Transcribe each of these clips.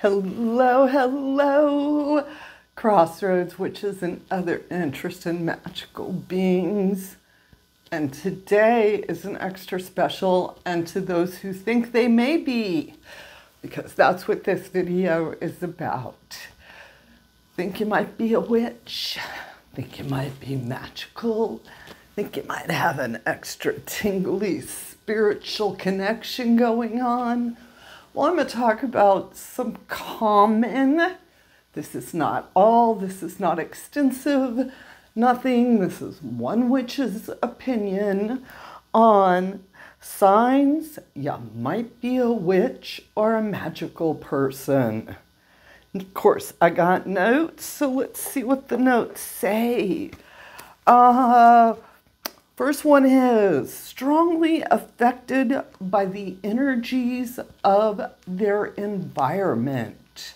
Hello, hello, Crossroads Witches and other interesting magical beings. And today is an extra special, and to those who think they may be, because that's what this video is about. Think you might be a witch, think you might be magical, think you might have an extra tingly spiritual connection going on. Well, I'm going to talk about some common, this is not all, this is not extensive, nothing. This is one witch's opinion on signs you might be a witch or a magical person. And of course, I got notes, so let's see what the notes say. First one is strongly affected by the energies of their environment.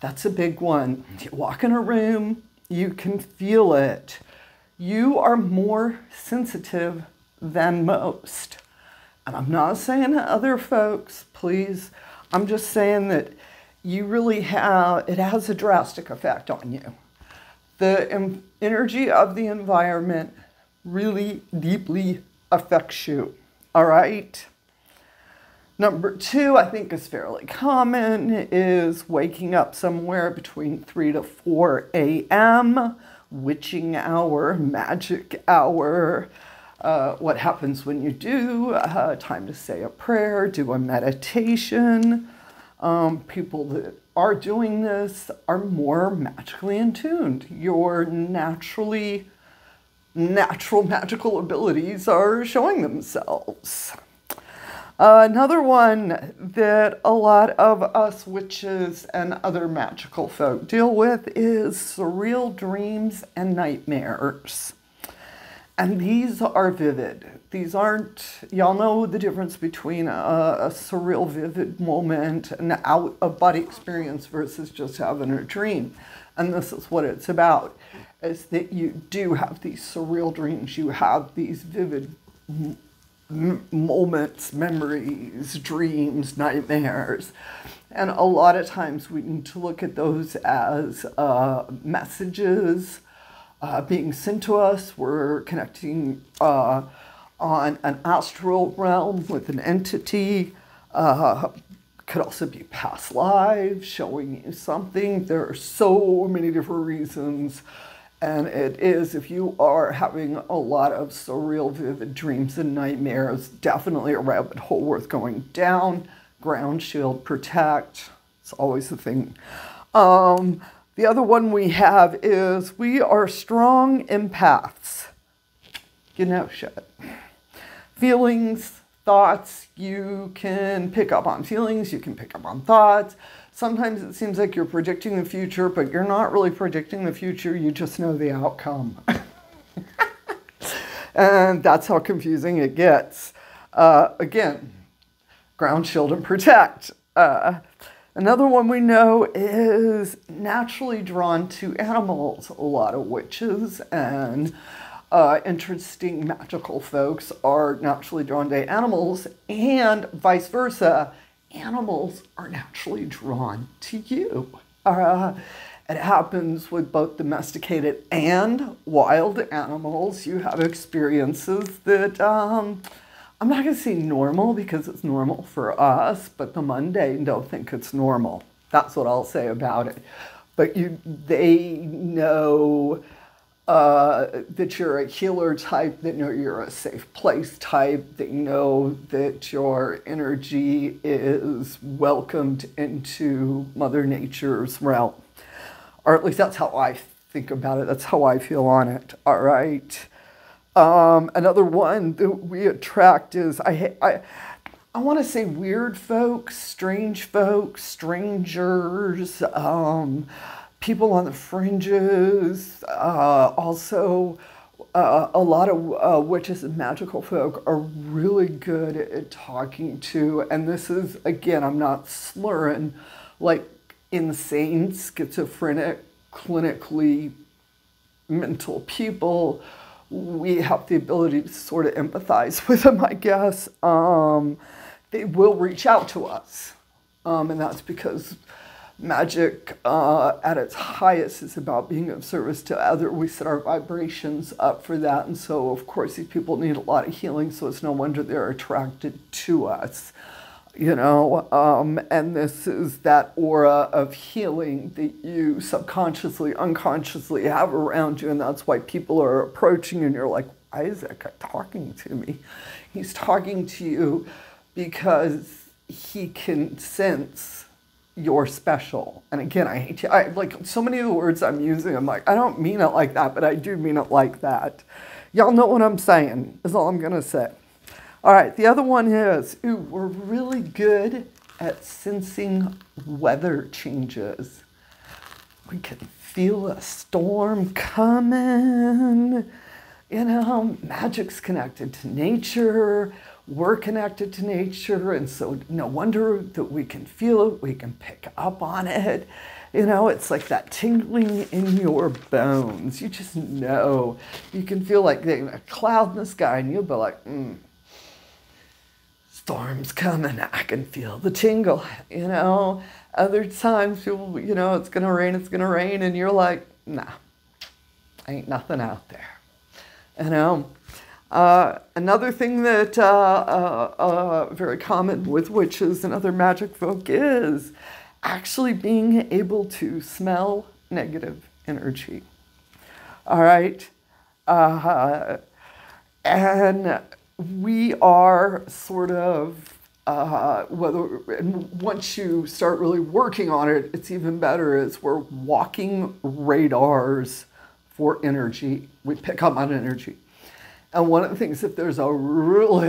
That's a big one. You walk in a room, you can feel it. You are more sensitive than most. And I'm not saying to other folks, please. I'm just saying that you really have, it has a drastic effect on you. The energy of the environment really deeply affects you, all right? Number two, I think is fairly common, is waking up somewhere between 3 to 4 a.m., witching hour, magic hour. What happens when you do? Time to say a prayer, do a meditation. People that are doing this are more magically in tuned. You're natural magical abilities are showing themselves. Another one that a lot of us witches and other magical folk deal with is surreal dreams and nightmares. And these are vivid. These aren't, y'all know the difference between a surreal vivid moment, an out of body experience versus just having a dream. And this is what it's about, is that you do have these surreal dreams, you have these vivid moments, memories, dreams, nightmares. And a lot of times we need to look at those as messages being sent to us. We're connecting on an astral realm with an entity. Could also be past lives showing you something. There are so many different reasons. And it is, if you are having a lot of surreal, vivid dreams and nightmares, definitely a rabbit hole worth going down. Ground, shield, protect. It's always the thing. The other one we have is we are strong empaths. You know shit. Feelings, thoughts, you can pick up on feelings, you can pick up on thoughts. Sometimes it seems like you're predicting the future, but you're not really predicting the future, you just know the outcome. And that's how confusing it gets. Again, ground, shield, and protect. Another one we know is naturally drawn to animals. A lot of witches and interesting magical folks are naturally drawn to animals, and vice versa. Animals are naturally drawn to you. It happens with both domesticated and wild animals. You have experiences that, I'm not going to say normal because it's normal for us, but the mundane don't think it's normal. That's what I'll say about it. But they know that you're a healer type, that know you're a safe place type, that know that your energy is welcomed into Mother Nature's realm. Or at least that's how I think about it. That's how I feel on it. All right. Another one that we attract is, I want to say weird folks, strangers, people on the fringes, also a lot of witches and magical folk are really good at talking to, and this is, again, I'm not slurring, like insane, schizophrenic, clinically mental people. We have the ability to sort of empathize with them, I guess. They will reach out to us. and that's because magic at its highest is about being of service to others. We set our vibrations up for that, and so of course these people need a lot of healing, so it's no wonder they're attracted to us, you know. And this is that aura of healing that you subconsciously, unconsciously have around you, and that's why people are approaching you and you're like, why is that guy talking to me? He's talking to you because he can sense you're special. And again, I hate you. Like so many of the words I'm using, I'm like, I don't mean it like that, but I do mean it like that. Y'all know what I'm saying, is all I'm going to say. All right, the other one is, ooh, we're really good at sensing weather changes. We can feel a storm coming. You know, magic's connected to nature. We're connected to nature, and so no wonder that we can feel it. We can pick up on it. You know, it's like that tingling in your bones. You just know. You can feel like a cloud in the sky, and you'll be like, storm's coming, I can feel the tingle, you know. Other times, people, you know, it's gonna rain, and you're like, nah, ain't nothing out there, you know. Another thing that very common with witches and other magic folk is actually being able to smell negative energy, all right? And we are sort of, and once you start really working on it, it's even better, is we're walking radars for energy. We pick up on energy. And one of the things, if there's a really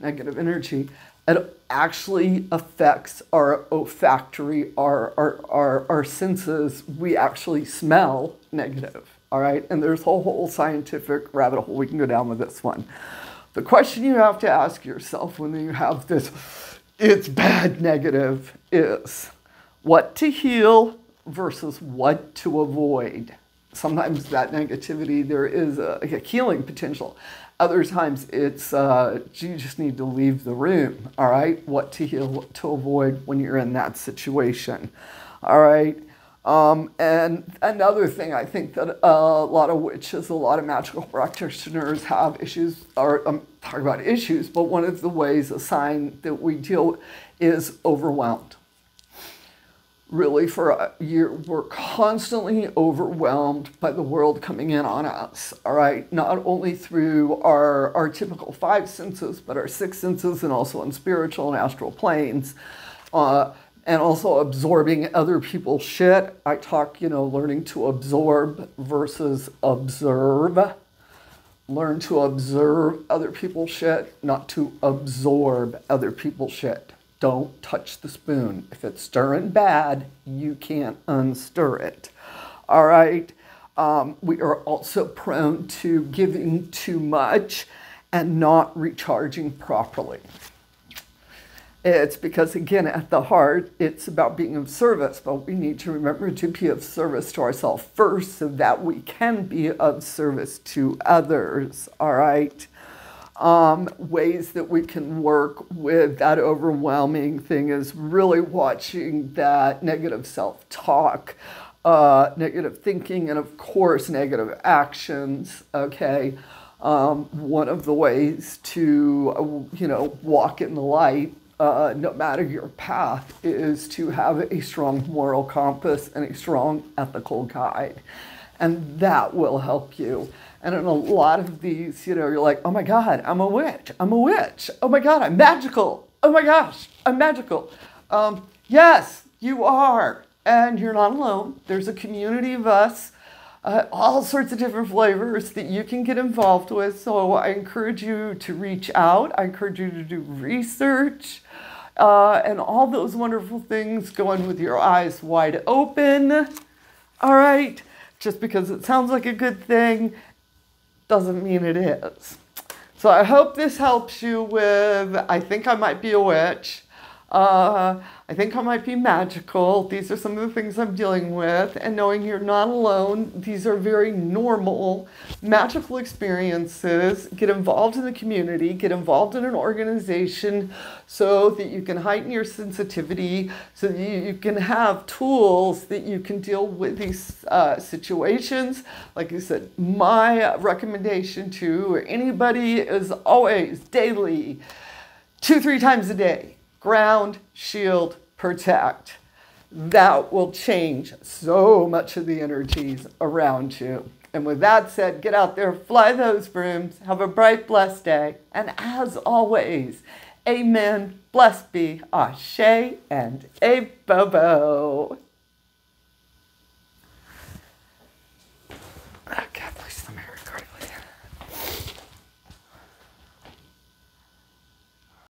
negative energy, it actually affects our olfactory, our senses. We actually smell negative. All right, and there's a whole scientific rabbit hole we can go down with this one. The question you have to ask yourself when you have this, it's bad negative, is what to heal versus what to avoid. Sometimes that negativity, there is a healing potential. Other times it's, you just need to leave the room, all right? What to heal, what to avoid when you're in that situation, all right? And another thing I think that a lot of witches, a lot of magical practitioners have issues, or I'm talking about issues, but one of the ways, a sign that we deal is overwhelmed. Really, for a year, we're constantly overwhelmed by the world coming in on us, all right? Not only through our typical five senses, but our six senses, and also on spiritual and astral planes. And also absorbing other people's shit. I talk, you know, learning to absorb versus observe. Learn to observe other people's shit, not to absorb other people's shit. Don't touch the spoon. If it's stirring bad, you can't unstir it. All right. We are also prone to giving too much and not recharging properly. It's because, again, at the heart, it's about being of service, but we need to remember to be of service to ourselves first so that we can be of service to others, all right? Ways that we can work with that overwhelming thing is really watching that negative self-talk, negative thinking, and, of course, negative actions, okay? One of the ways to, you know, walk in the light, no matter your path, is to have a strong moral compass and a strong ethical guide. And that will help you. And in a lot of these, you know, you're like, oh my God, I'm a witch. I'm a witch. Oh my God, I'm magical. Oh my gosh, I'm magical. Yes, you are. And you're not alone. There's a community of us, all sorts of different flavors that you can get involved with. So I encourage you to reach out. I encourage you to do research and all those wonderful things, going with your eyes wide open. All right. Just because it sounds like a good thing doesn't mean it is. So I hope this helps you with, I think I might be a witch. I think I might be magical. These are some of the things I'm dealing with. And knowing you're not alone, these are very normal, magical experiences. Get involved in the community, get involved in an organization so that you can heighten your sensitivity, so that you can have tools that you can deal with these situations. Like I said, my recommendation to anybody is always daily, 2-3 times a day. Ground, shield, protect. That will change so much of the energies around you. And with that said, get out there, fly those brooms, have a bright, blessed day. And as always, amen, blessed be, ashe, and a bobo.